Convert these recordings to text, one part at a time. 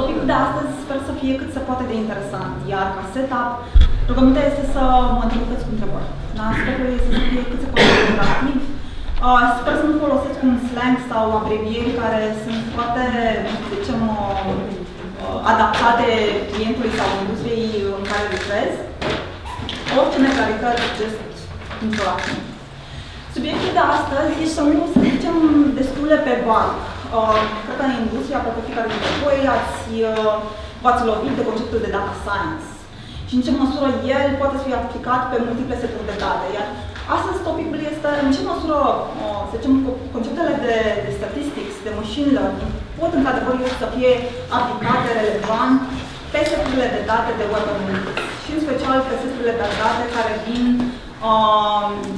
Topicul de astăzi sper să fie cât se poate de interesant, iar ca setup, rugămintea este să mă întrebați cu întrebări. Sperul este să fie cât se poate de interactiv. Sper să nu folosesc un slang sau abrevieri care sunt foarte, să zicem, adaptate clientului sau industriei în care lucrez. Orice neclaritate, just interaction. Subiectul de astăzi este unul, să zicem, destule pe bani. Cred că în industria, pentru fiecare dintre voi, v-ați lovit de conceptul de data science și în ce măsură el poate fi aplicat pe multiple seturi de date. Iar astăzi topicul este în ce măsură, să zicem, conceptele de statistics, de machine learning, pot într-adevăr să fie aplicate relevant pe seturile de date de web analytics și în special pe seturile de date care vin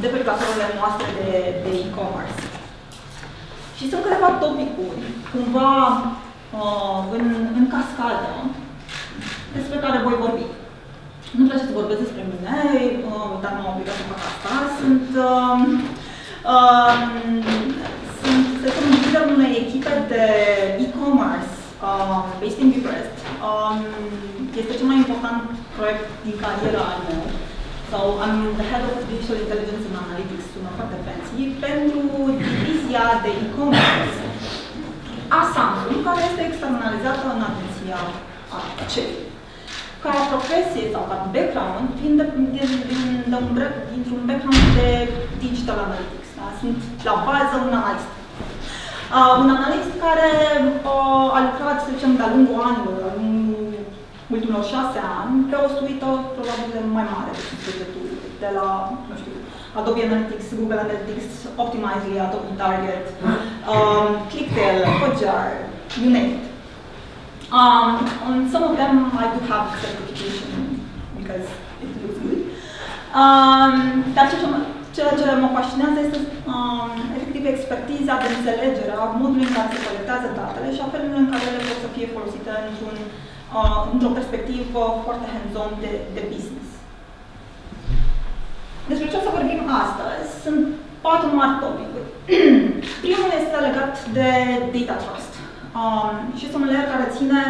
de pe platformele noastre de e-commerce. Și sunt câteva topicuri, cumva în cascadă, despre care voi vorbi. Nu-mi place să vorbesc despre mine, dar m-am obligat să fac asta. Sunt lider unei echipe de e-commerce based in Bucharest. Este cel mai important proiect din cariera mea. Sau I'm the head of Digital Intelligence and Analytics, sună foarte fancy, pentru divizia de e-commerce a Samsung, care este externalizată în atenția ACEI. Ca profesie sau ca background, vin dintr-un background de digital analytics. Da? Sunt la bază un analist. Un analist care a lucrat, să zicem, de-a lungul anilor, în ultimilor 6 ani, pe o suită probabil mai mare decât bugetul, de la, nu știu, Adobe Analytics, Google Analytics, Optimizely, Adobe Target, ClickTale, Hotjar, you name it. On some of them, I do have certification because it looks good. Dar ceea ce mă fascinează este efectiv expertiza de înțelegere a modului în care se colectează datele și a felului în care ele pot să fie folosite într-o perspectivă foarte hands-on de business. Despre ce o să vorbim astăzi sunt 4 mari topicuri. Primul este legat de data trust. Și este un layer care ține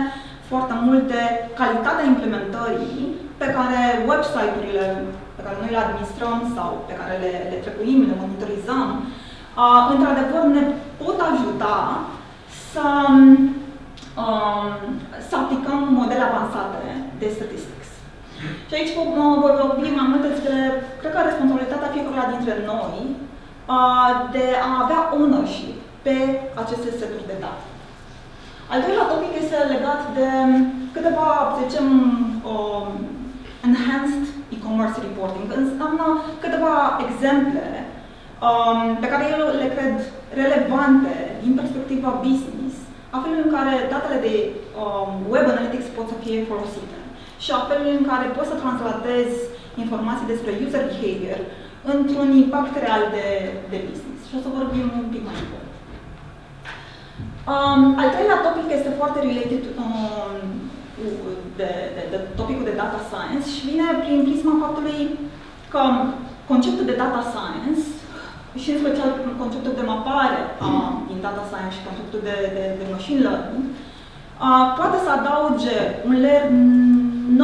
foarte mult de calitatea implementării pe care website-urile pe care noi le administrăm sau pe care le trebuim, le monitorizăm, într-adevăr ne pot ajuta să aplicăm modele avansate de statistics. Și aici voi vorbi mai mult despre, cred că, responsabilitatea fiecăruia dintre noi de a avea ownership pe aceste seturi de date. Al doilea topic este legat de câteva, să zicem, enhanced e-commerce reporting. Înseamnă câteva exemple pe care eu le cred relevante din perspectiva business, a felului în care datele de web analytics pot să fie folosite și a felului în care poți să translatezi informații despre user behavior într-un impact real de business. Și o să vorbim un pic mai mult. Al treilea topic este foarte related de topicul de data science și vine prin prisma faptului că conceptul de data science și în special conceptul de mapare din data science și conceptul de machine learning poate să adauge un layer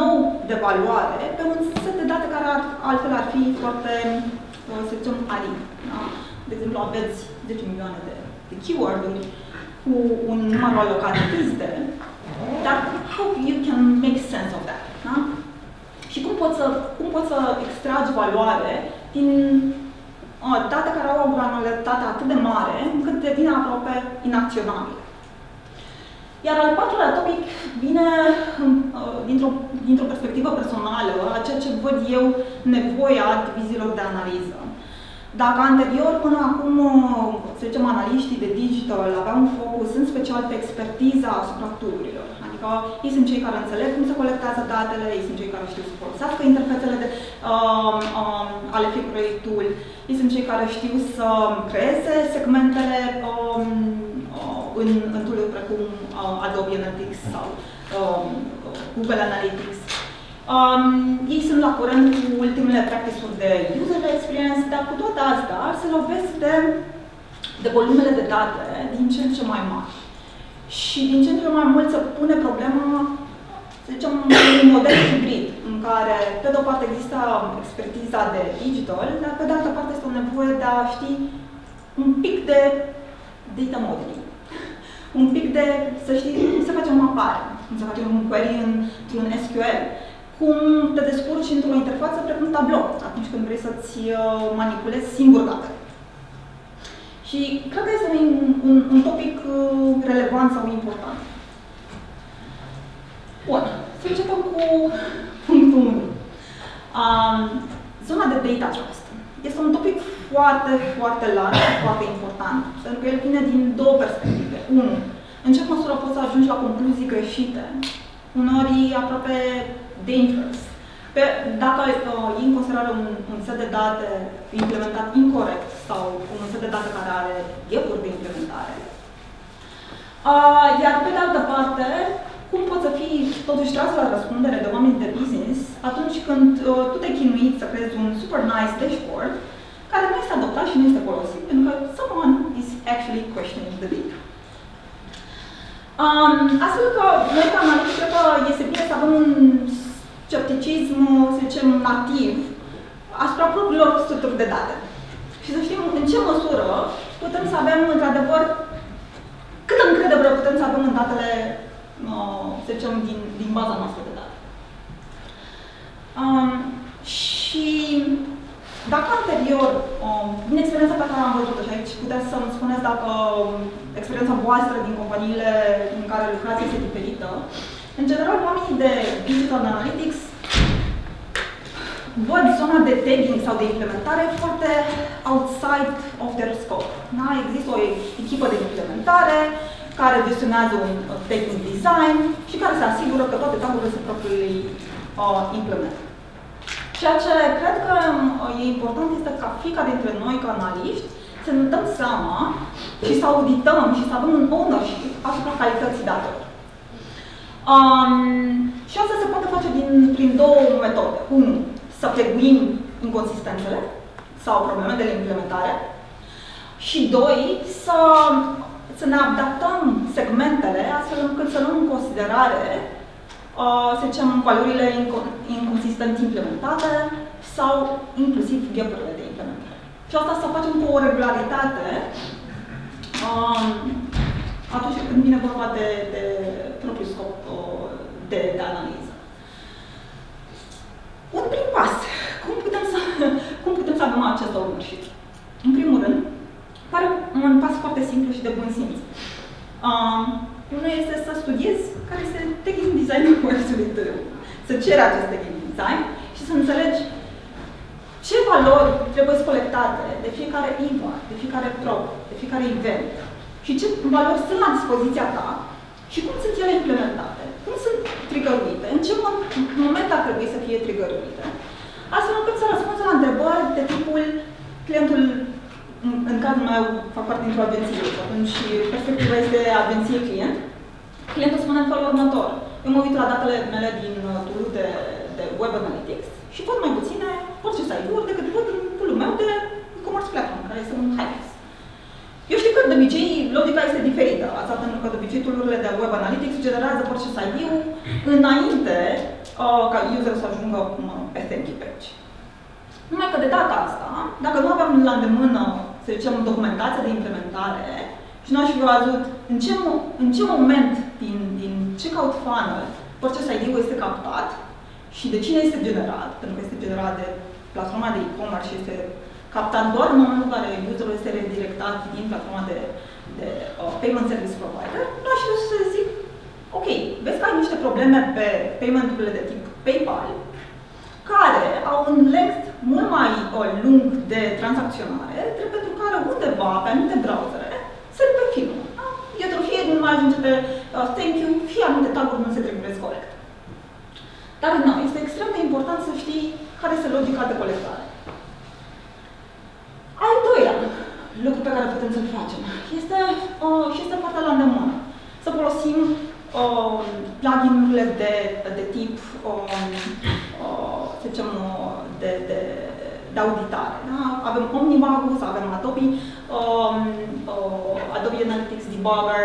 nou de valoare pe un set de date care altfel ar fi foarte, să zicem, arid. Da? De exemplu, aveți 10 milioane de keyword-uri cu un număr alocat de, dar how you can make sense of that? Da? Și cum poți să extragi valoare din date care au o granularitate atât de mare încât devine aproape inacționabile. Iar al patrulea topic vine dintr-o perspectivă personală, a ceea ce văd eu nevoia divizilor de analiză. Dacă anterior, până acum, să zicem, analiștii de digital aveau un focus în special pe expertiza structurilor, adică ei sunt cei care înțeleg cum se colectează datele, ei sunt cei care știu să folosească interfețele ale fiecărui tool, ei sunt cei care știu să creeze segmentele în tool-uri precum Adobe Analytics sau Google Analytics. Ei sunt la curent cu ultimele practice-uri de user experience, dar cu toate astea se lovesc de volumele de date din ce în ce mai mari. și din ce în ce mai mult se pune problema, să zicem, un model hibrid, în care, pe de o parte, există expertiza de digital, dar pe de altă parte este o nevoie de a ști un pic de data modeling. Un pic de, să știi, cum se face o mapare, cum se face un query într-un SQL, cum te descurci într-o interfață precum Tableau, atunci când vrei să-ți manipulezi singur datele. Și cred că este un topic relevant sau important. Bun, să începem cu punctul 1. Zona de data trust. Este un topic foarte, foarte larg, foarte important, pentru că el vine din două perspective. 1. În ce măsură poți să ajungi la concluzii greșite, uneori aproape dangerous, dacă iei în considerare un set de date implementat incorrect sau un set de date care are gap-uri de implementare. Iar pe de altă parte, cum poți să fii totuși tras la răspundere de oameni de business atunci când tu te chinuiți să creezi un super nice dashboard care nu este adoptat și nu este folosit, pentru că someone is actually questioning the data. Astfel că noi, ca analiști, cred că este bine să avem un scepticism, să zicem, nativ asupra propriilor structuri de date. Și să știm în ce măsură putem să avem, într-adevăr, câtă încredere putem să avem în datele, să zicem, din baza noastră de date. Și dacă anterior, din experiența pe care am văzut-o și aici, puteți să-mi spuneți dacă experiența voastră din companiile în care lucrați este diferită, în general, oamenii de Digital Analytics văd zona de tagging sau de implementare foarte outside of their scope. Da? Există o echipă de implementare care gestionează un tagging design și care se asigură că toate tagurile sunt propriului implement. Ceea ce cred că e important este ca fiecare dintre noi, ca analiști, să ne dăm seama și să audităm și să avem un ownership asupra calității datelor. Și asta se poate face prin două metode. 1. Să preguim inconsistențele sau problemele de implementare. Și 2. Să ne adaptăm segmentele astfel încât să luăm în considerare, să zicem, valorile inconsistent implementate sau inclusiv gap-urile de implementare. Și asta să facem cu o regularitate atunci când vine vorba de propriul scop de analiză. Un prim pas. Cum putem să avem acest ownership? În primul rând, pare un pas foarte simplu și de bun simț. Unul este să studiezi care este tagging design-ul website-ului tău, să ceri acest tagging design și să înțelegi ce valori trebuie colectate de fiecare event, de fiecare prop, de fiecare event și ce valori sunt la dispoziția ta și cum sunt ele implementate, cum sunt trigăruite, în ce moment ar trebui să fie trigăruite, astfel încât să răspunzi la întrebări de tipul clientul, în cazul meu fac parte dintr-o agenție și atunci perspectiva este agenție-client. Clientul spune în felul următor: eu mă uit la datele mele din tool-ul de Web Analytics și văd mai puține orice site-uri decât văd din tool-ul meu de e-commerce platform, care este un Hotjar. Eu știu că, de obicei, logica este diferită. Asta pentru că, de obicei, tool-urile de Web Analytics generează orice site-ul înainte ca userul să ajungă peste închipeci. Numai că de data asta, dacă nu aveam la îndemână, să zicem, documentația de implementare și nu aș fi văzut în ce moment din checkout funnel purchase ID-ul este captat și de cine este generat, pentru că este generat de platforma de e-commerce și este captat doar în momentul în care userul este redirectat din platforma de payment service provider, nu aș fi dus să zic: ok, vezi că ai niște probleme pe payment-urile de tip PayPal, care au un length mult mai lung de tranzacționare, drept pentru care undeva, pe anumite browsere, se dupe filmul. Da? Eu fie nu mai ajunge pe thank you, fie anumite tag-uri nu se triggerez corect. Dar nu, este extrem de important să știi care este logica de colectare. Al doilea lucru pe care putem să-l facem este, și este partea la îndemână, să folosim plugin-urile de tip să zicem, de auditare. Da? Avem Omnibug, avem Adobe Analytics Debugger,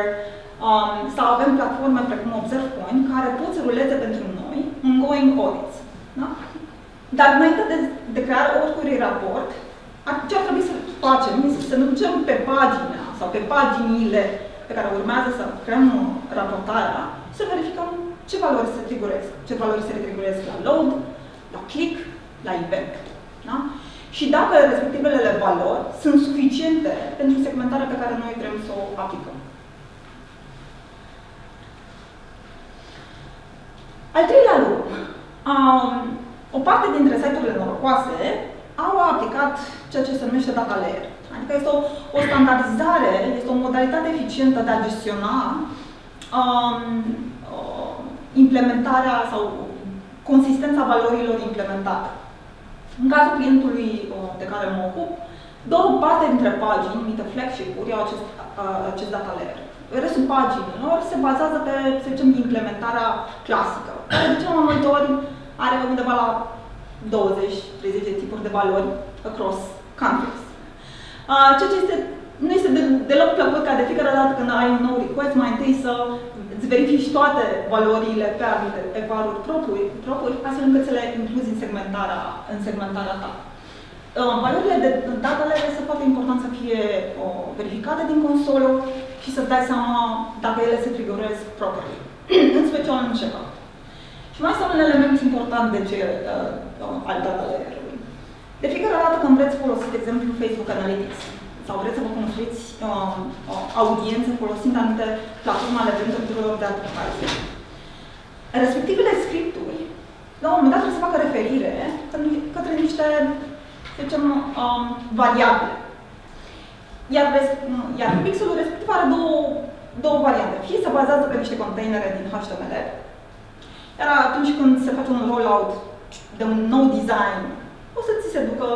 sau avem platforme precum ObservPoint care pot să ruleze pentru noi ongoing audits. Da? Dar înainte de crearea oricărui raport, ce ar trebui să facem este să ne ducem pe pagina sau pe paginile pe care urmează să creăm raportarea, să verificăm ce valori se triggerez, ce valori se triggerez la load, la click, la event. Da? Și dacă respectivele valori sunt suficiente pentru segmentarea pe care noi vrem să o aplicăm. Al treilea lucru. O parte dintre site-urile norocoase au aplicat ceea ce se numește data layer. Adică este o standardizare, este o modalitate eficientă de a gestiona implementarea sau consistența valorilor implementate. În cazul clientului de care mă ocup, două parte dintre pagini, numite flagship-uri, au acest data layer. Restul paginilor se bazează pe, să zicem, implementarea clasică, care de cea mai multe ori are undeva la 20-30 de tipuri de valori across countries. Ceea ce nu este deloc plăcut ca de fiecare dată când ai un nou request, mai întâi să îți verifici toate valorile pe anumite valori proprii, astfel încât să le incluzi în segmentarea ta. Valorile de datele este foarte important să fie verificate din consolă și să-ți dai seama dacă ele se triggerez properly, în special în checkout. Și mai este un element important de ce al data layer-ului. De fiecare dată când vreți să folosiți, de exemplu, Facebook Analytics, sau vreți să vă construiți audiențe folosind anumite platforme ale veniturilor de advertising, respectivele scripturi, la un moment dat, trebuie să facă referire către niște, să zicem, variabile. Iar pixelul respectiv are două variante. Fie se bazează pe niște containere din HTML, iar atunci când se face un rollout de un nou design, o să ți se ducă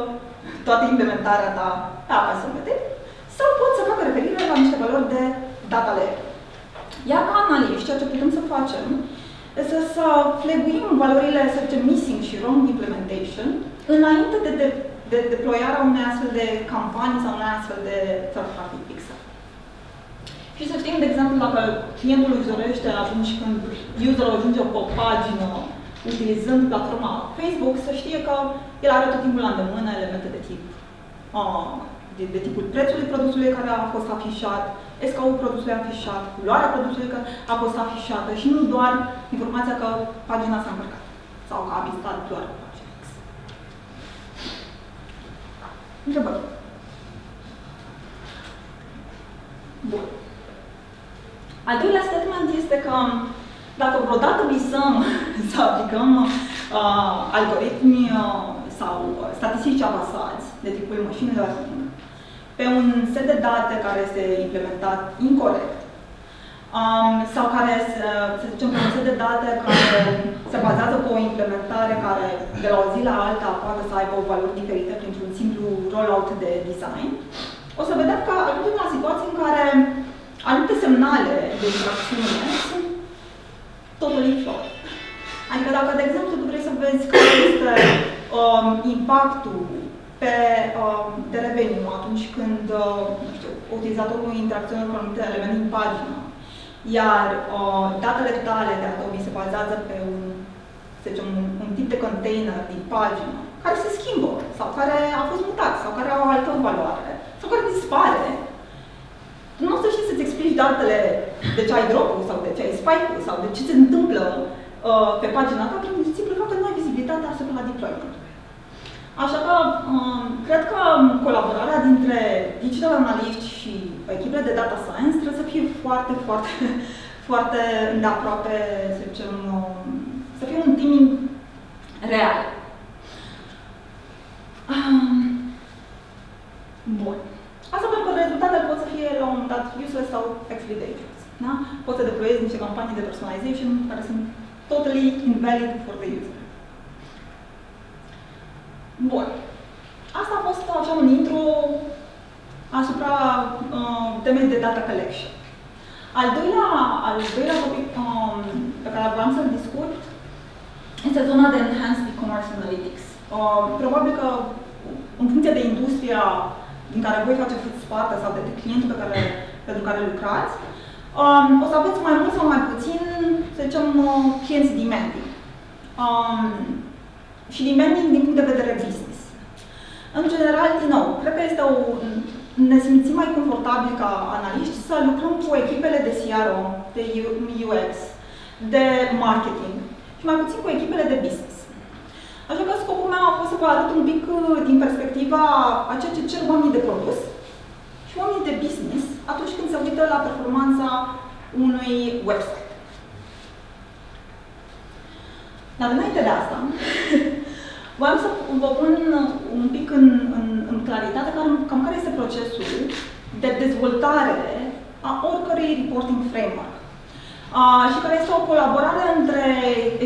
toată implementarea ta pe apa sâmbetei, sau pot să facă referire la niște valori de data layer. Iar ca analiști, ceea ce putem să facem este să flaguim valorile, să zicem, missing și wrong implementation, înainte de deployarea unei astfel de campanii sau unei astfel de third-party pixel. Și să știm, de exemplu, dacă clientul își dorește atunci când userul ajunge pe o pagină utilizând platforma Facebook, să știe că el are tot timpul la îndemână elemente de tipul prețului produsului care a fost afișat, SKU-ul produsului afișat, culoarea produsului care a fost afișată și nu doar informația că pagina s-a încărcat sau că a vizitat doar pagina X. Întrebări. Bun. Al doilea statement este că dacă vreodată visăm să aplicăm algoritmi sau statistici avansați de tipul machine learning pe un set de date care este implementat incorrect sau care, să zicem, pe un set de date care se bazează pe o implementare care de la o zi la alta poate să aibă valori diferite printr-un simplu rollout de design, o să vedem că ajungem la situații în care anumite semnale de interacțiune sunt totally flawed. Adică dacă, de exemplu, tu vrei să vezi care este impactul de revenue atunci când, nu știu, utilizatorul interacționează cu anumite elemente în pagină, iar datele tale de Adobe se bazează pe un, să zicem, un tip de container din pagină care se schimbă, sau care a fost mutat, sau care au o altă valoare, sau care dispare, nu o să știi să-ți explici datele de ce ai drop-ul sau de ce ai spike-ul sau de ce se întâmplă pe pagina ta, prin simplu fapt că nu ai vizibilitatea asupra deployment-ului. Așa că cred că colaborarea dintre digital analiști și echipele de data science trebuie să fie foarte, foarte, foarte îndeaproape, să zicem, să fie un team real. Bun. Asta pentru că rezultatele pot să fie la un moment dat useless sau actually dangerous. Da? Poți să deploiezi niște campanii de personalization care sunt totally invalid for the user. Bun. Asta a fost așa un intro asupra temei de data collection. Al doilea topic pe care vreau să-l discut este zona de Enhanced E-commerce Analytics. Probabil că în funcție de industria din care voi faceți parte sau de clientul pentru care lucrați, o să aveți mai mult sau mai puțin, să zicem, clienți demanding. Și demanding din punct de vedere business. În general, din nou, cred că este ne simțim mai confortabil ca analiști să lucrăm cu echipele de CRO, de UX, de marketing și mai puțin cu echipele de business. Așa că scopul meu a fost să vă arăt un pic din perspectiva a ceea ce cer oamenii de produs și oamenii de business atunci când se uită la performanța unui website. Dar înainte de asta, voiam să vă pun un pic în claritate cam care este procesul de dezvoltare a oricărui reporting framework și care este o colaborare între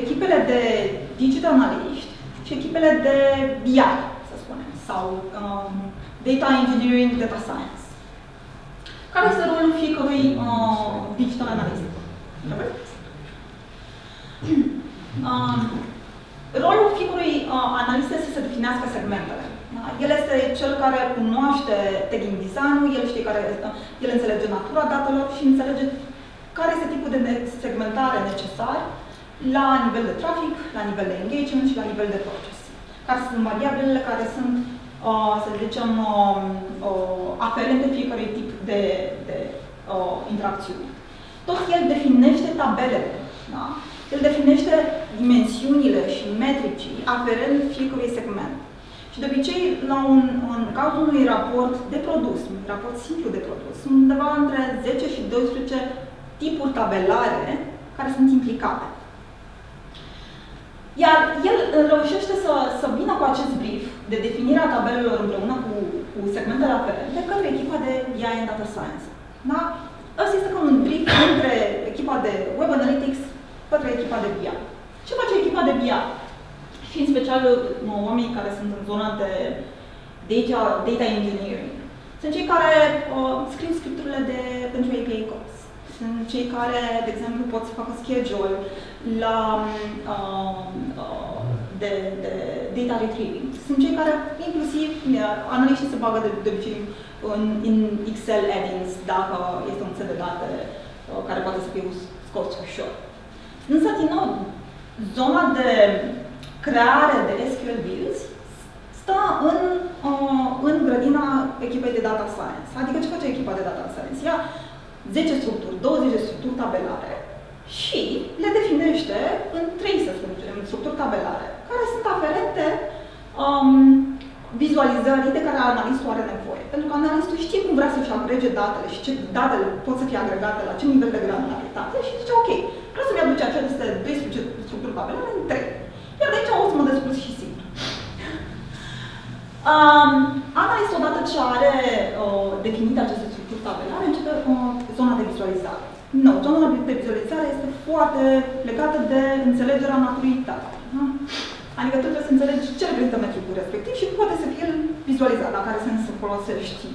echipele de digital analytics și echipele de BI, să spunem, sau data engineering, data science. Care este rolul fiecărui digital analyst? Rolul fiecărui analist este să se definească segmentele. Da? El este cel care cunoaște tagging design-ul, el înțelege natura datelor și înțelege care este tipul de segmentare necesar la nivel de trafic, la nivel de engagement și la nivel de proces. Care sunt variabilele care sunt, să zicem, aferente fiecărui tip de interacțiune. Tot el definește tabelele. Da? El definește dimensiunile și metricii aferent fiecărui segment. Și de obicei, în cazul unui raport de produs, un raport simplu de produs, sunt undeva între 10 și 12 tipuri tabelare care sunt implicate. Iar el reușește să vină cu acest brief de definirea tabelelor împreună cu segmentele aferente către echipa de BI and Data Science. Da? Asta este ca un brief între echipa de Web Analytics către echipa de BI. Ce face echipa de BI? Și în special oamenii care sunt în zona de data engineering. Sunt cei care scriu scripturile pentru API calls. Sunt cei care, de exemplu, pot să facă schedule de data retrieving. Sunt cei care, inclusiv, analiștii se bagă de obicei în Excel add-ins, dacă este un set de date care poate să fie scos ușor. Însă, din nou, zona de creare de SQL builds stă în grădina echipei de Data Science. Adică ce face echipa de Data Science? Ia 10 structuri, 20 de structuri tabelare și le definește în 3, să spunem, structuri tabelare, care sunt aferente vizualizării de care analistul are nevoie. Pentru că analistul știe cum vrea să-și agrege datele și ce datele pot să fie agregate, la ce nivel de granularitate și zice, ok, vreau să-mi aduce aceste 12 structuri tabelare în 3. Iar de aici o să mă descurc și sigur. Analistul, odată ce are definite aceste structuri tabelare, începe zona de vizualizare. Nu, zona de vizualizare este foarte legată de înțelegerea naturii datei. Adică tu trebuie să înțelegi ce reprezintă metricul respectiv și poate să fie vizualizat, dacă are sens să folosești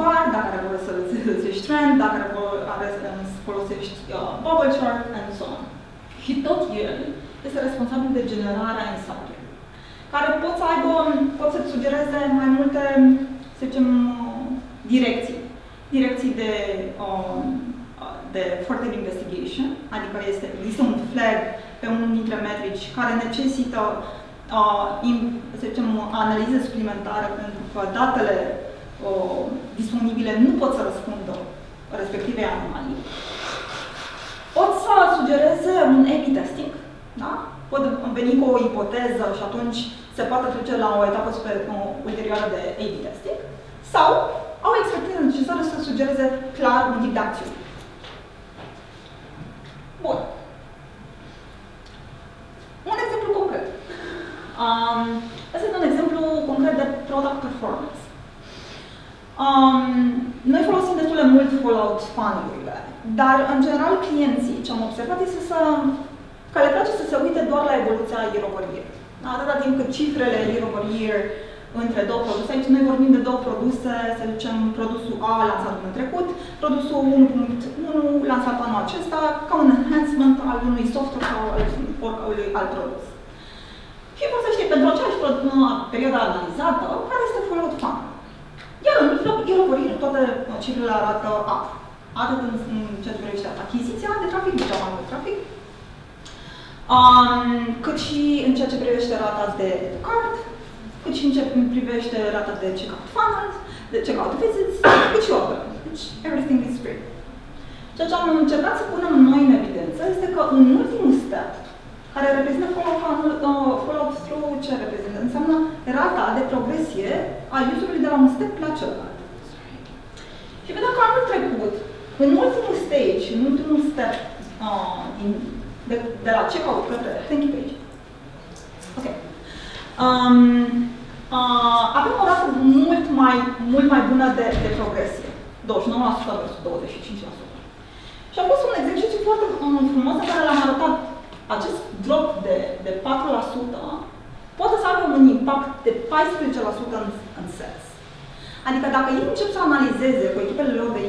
bar, dacă are sens să folosești trend, dacă are sens să folosești bubble chart, and so on. Și tot el este responsabil de generarea insight-ului, care pot să-ți sugereze mai multe, să zicem, direcții. Direcții de further investigation, adică există un flag pe unul dintre metrici care necesită, să zicem, analize suplimentare pentru că datele disponibile nu pot să răspundă respectivei anomalii. Pot să sugereze un A/B testing, da? Pot veni cu o ipoteză și atunci se poate trece la o etapă ulterioară de A/B testing sau au expertiza necesară să sugereze clar un tip de acțiune. Bun. Un exemplu concret. Asta este un exemplu concret de product performance. Noi folosim destul de mult follow-out funnel-urile, dar în general clienții, ce am observat, este că le place să se uite doar la evoluția year-over-year. Atâta timp cât cifrele year-over-year între două produse, aici noi vorbim de două produse, să zicem, produsul A lansat anul trecut, produsul 1.1 lansat anul acesta, ca un enhancement al unui software sau al alt produs. Și folosește pentru aceeași perioadă analizată, care este follow-up funnel. Iar în mijloc, toate cifrele arată up. atât în ce privește achiziția de trafic, de cea mai mult trafic, cât și în ceea ce privește rata de cart, cât și în ceea ce privește rata de checkout funnels, de checkout visits, cât și order. Deci, everything is free. Ceea ce am încercat să punem noi în evidență este că în ultimul step, care reprezintă follow-up through, ce reprezintă? Înseamnă rata de progresie a userului de la un step la celălalt. Și vedem că anul trecut, în ultimul stage, în ultimul step de la checkout către thank you page. Ok. Avem o rată mult mai bună de progresie. 29% versus 25%. Și a fost un exercițiu foarte frumos în care l-am arătat. Acest drop de 4% poate să aibă un impact de 14% în sales. Adică dacă ei încep să analizeze cu echipele lor de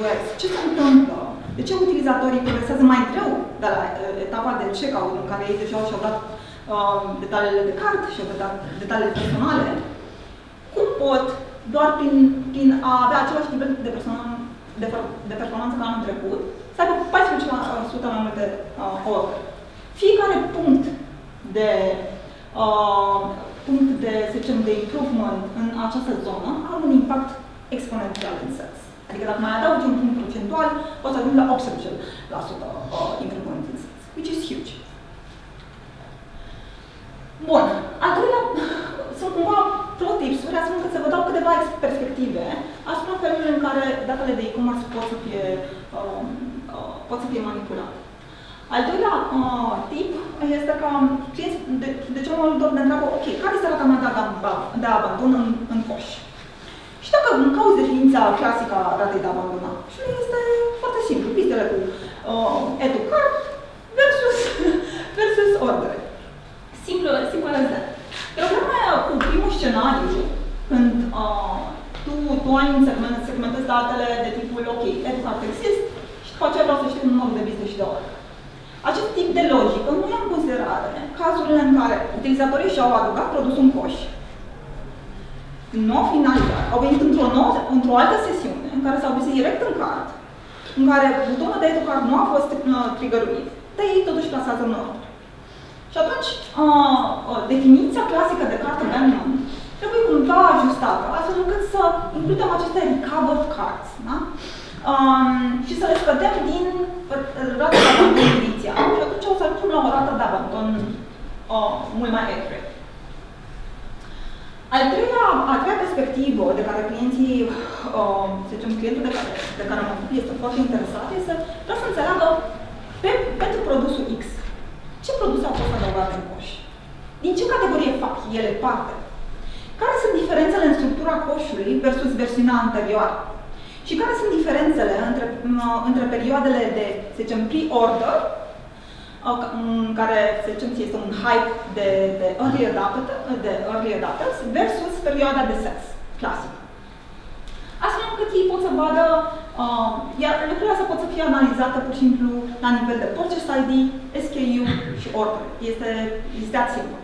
UX ce se întâmplă, de ce utilizatorii progresează mai greu de la etapa de checkout în care ei deja și-au dat detaliile de card și-au dat detaliile personale, cum pot, doar prin a avea același nivel de performanță ca anul trecut, să aibă 14% mai multe ori. Fiecare punct de, să zicem, de improvement în această zonă are un impact exponențial în sales. Adică dacă mai adaugi un punct procentual, o să ajungi la 18% improvement în sales, which is huge. Bun, al doilea, sunt cumva pro-tips-uri, astfel încât să vă dau câteva perspective asupra felului în care datele de e-commerce pot să fie manipulate. Al doilea tip este că clienții de ce mult doar ne întreabă, ok, care este rata mea de abandon în coș? Și dacă îmi cauți definiția clasică a ratei de abandon, și este foarte simplu, pistele cu educat versus ordine. Simplu este. Problema cu primul scenariu, când tu ai segmentezi datele de tipul, ok, educat exist, și după aceea vreau să știu numărul de business și de ordine. Acest tip de logică nu ia în considerare cazurile în care utilizatorii și-au adăugat produsul în coș. Nu finalizat, au venit într-o altă sesiune în care s-au dus direct în cart, în care butonul de educat nu a fost trigăruit, dar ei totuși plasează în ordine. Și atunci, definiția clasică de cart abandon trebuie cumva ajustată, astfel încât să includem aceste recovered cards. Da? Și să le scădem din rata de abandon inițial și atunci o să ajungem la o rată de abandon mult mai accurate. A treia perspectivă de care clientul de care mă ocup este foarte interesat, este vreau să înțeleagă pentru produsul X ce produse au fost adăugate în coș, din ce categorie fac ele parte, care sunt diferențele în structura coșului versus versiunea anterioară. Și care sunt diferențele între perioadele de, să zicem, pre-order, care, să zicem, este un hype de early adopters, versus perioada de sales clasică. Astfel încât ei pot să vadă, iar lucrurile astea pot să fie analizate pur și simplu la nivel de purchase ID, SKU și order. Este listat simplu.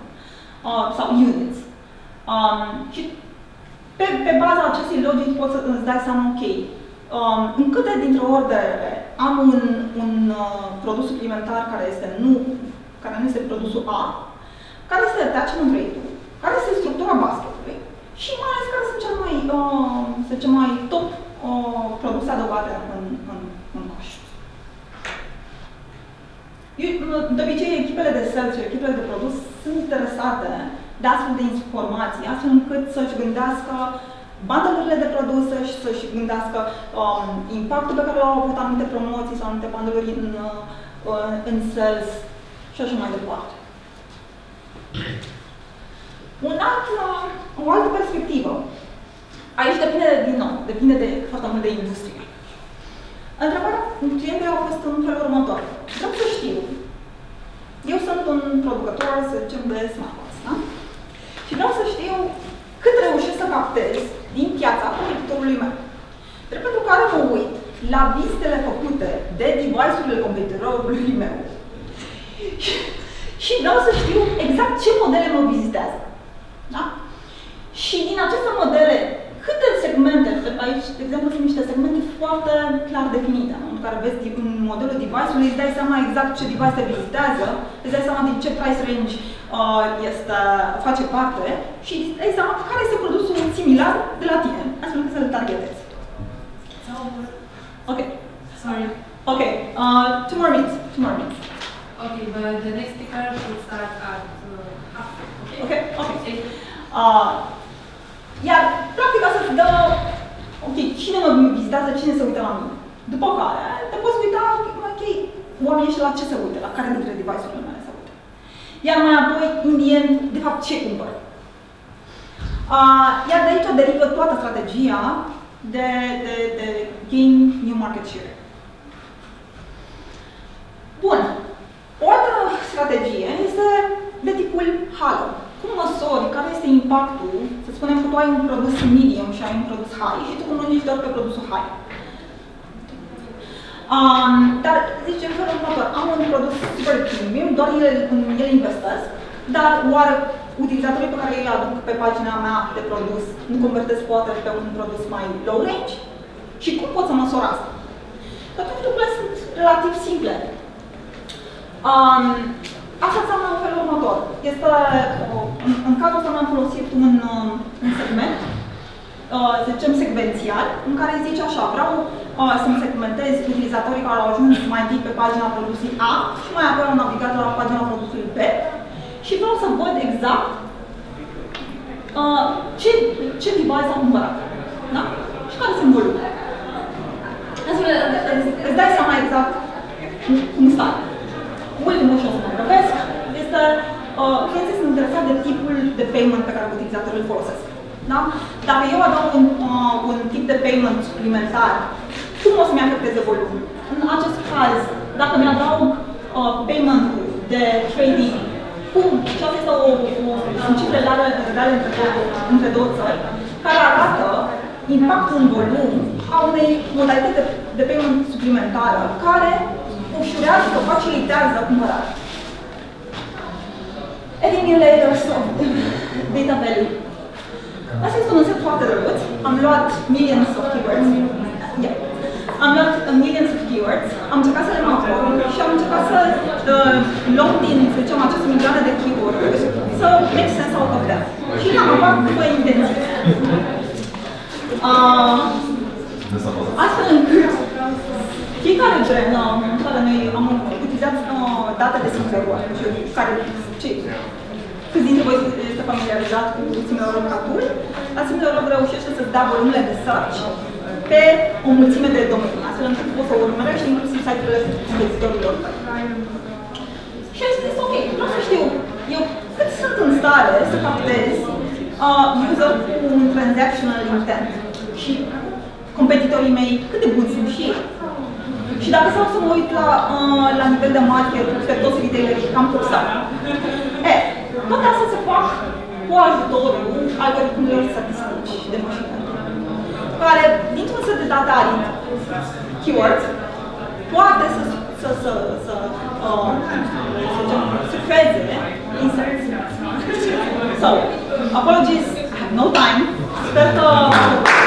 Sau units. Pe baza acestei logici poți să-ți dai seama, ok, în câte dintre ordere am un produs suplimentar care nu este produsul A, care este attachment rate-ul, care este structura basketului și mai ales care sunt cel mai top produse adăugate în coș. De obicei, echipele de sales și echipele de produs sunt interesate de astfel de informații, astfel încât să-și gândească bandelurile de produse și să-și gândească impactul pe care l-au avut anumite promoții sau anumite bandeluri în sales și așa mai departe. O altă perspectivă. Aici depinde foarte mult de industrie. Întrebarea clientului a fost în felul următor. Vreau să știu. Eu sunt un producător, să zicem, de smartphones, da? Și vreau să știu cât reușesc să captez din piața competitorului meu. Drept pentru care mă uit la vizitele făcute de device-urile competitorului meu și vreau să știu exact ce modele mă vizitează. Da? Și din aceste modele, câte segmente aici, de exemplu, sunt niște segmente foarte clar definite. În momentul în care vezi în modelul device-ului, îți dai seama exact ce device se vizitează, îți dai seama din ce price range face parte și îți dai seama care este produsul similar de la tine, astfel încât să-l targetezi. Ok. Sorry. Ok. Two more minutes. Ok, but the next speaker should start at half. Ok. Okay. Iar, practic, asta îți dă, ok, cine mă vizitează, cine se uită la mine. După care, te poți uita, ok, oamenii ăștia la ce se uită, la care dintre device-urile mele se uită. Iar mai apoi, in the end, de fapt, ce cumpăr. Iar de aici derivă toată strategia de gain new market share. Bun. O altă strategie este de tipul halo. Cum măsori care este impactul, să spunem că tu ai un produs medium și ai un produs high și tu comunici doar pe produsul high. Dar zice în felul următor, am un produs super premium, doar el investesc, dar oare utilizatorii pe care eu îi aduc pe pagina mea de produs nu convertesc poate pe un produs mai low range? Și cum pot să măsor asta? Dar atunci lucrurile sunt relativ simple. Asta înseamnă în felul următor. Este, în cazul ăsta am folosit un segment, să zicem secvențial, în care îi zice așa, vreau să-mi segmentez utilizatorii care au ajuns mai întâi pe pagina produsului A și mai apoi au navigat la pagina produsului B și vreau să văd exact ce device a cumpărat. Da? Și care sunt volumele. Îți dai seama exact cum stai. Ultimul și o să mă vorbesc este clienții sunt interesați de tipul de payment pe care utilizatorul îl folosesc. Da? Dacă eu adaug un tip de payment suplimentar, cum o să-mi afecteze volumul? În acest caz, dacă mi-adaug payment-ul de trading, cum? Și asta este o cifre reale între două țări, care arată impactul în volum a unei modalități de payment suplimentară, care ușurează sau facilitează cumpărarea. Emulators of data value. Asta este un set foarte drăguț. Am luat millions of keywords, am încercat să le mapăm și am încercat să luăm din, să zicem, aceste milioane de keyword-uri să make sense out of that. Și l-am mapat după intenție. Astfel încât fiecare gen, în care noi am utilizat data de similar și care, câți dintre voi este familiarizat cu similarul, la similarul reușește să-ți dea volumele de search pe o mulțime de domenii, astfel încât poți să urmărești inclusiv site-urile competitorilor. Și am zis, ok, vreau să știu eu cât sunt în stare să captez user cu un transactional intent și competitorii mei cât de buni sunt și și dacă vreau să mă uit la nivel de market, pe toți retailerii, cam cursat. Toate astea se fac cu ajutorul algoritmilor statistici de mașină, care, dintr-un set de date arid, keywords, poate să feze insights. So, apologies, I have no time. Sper că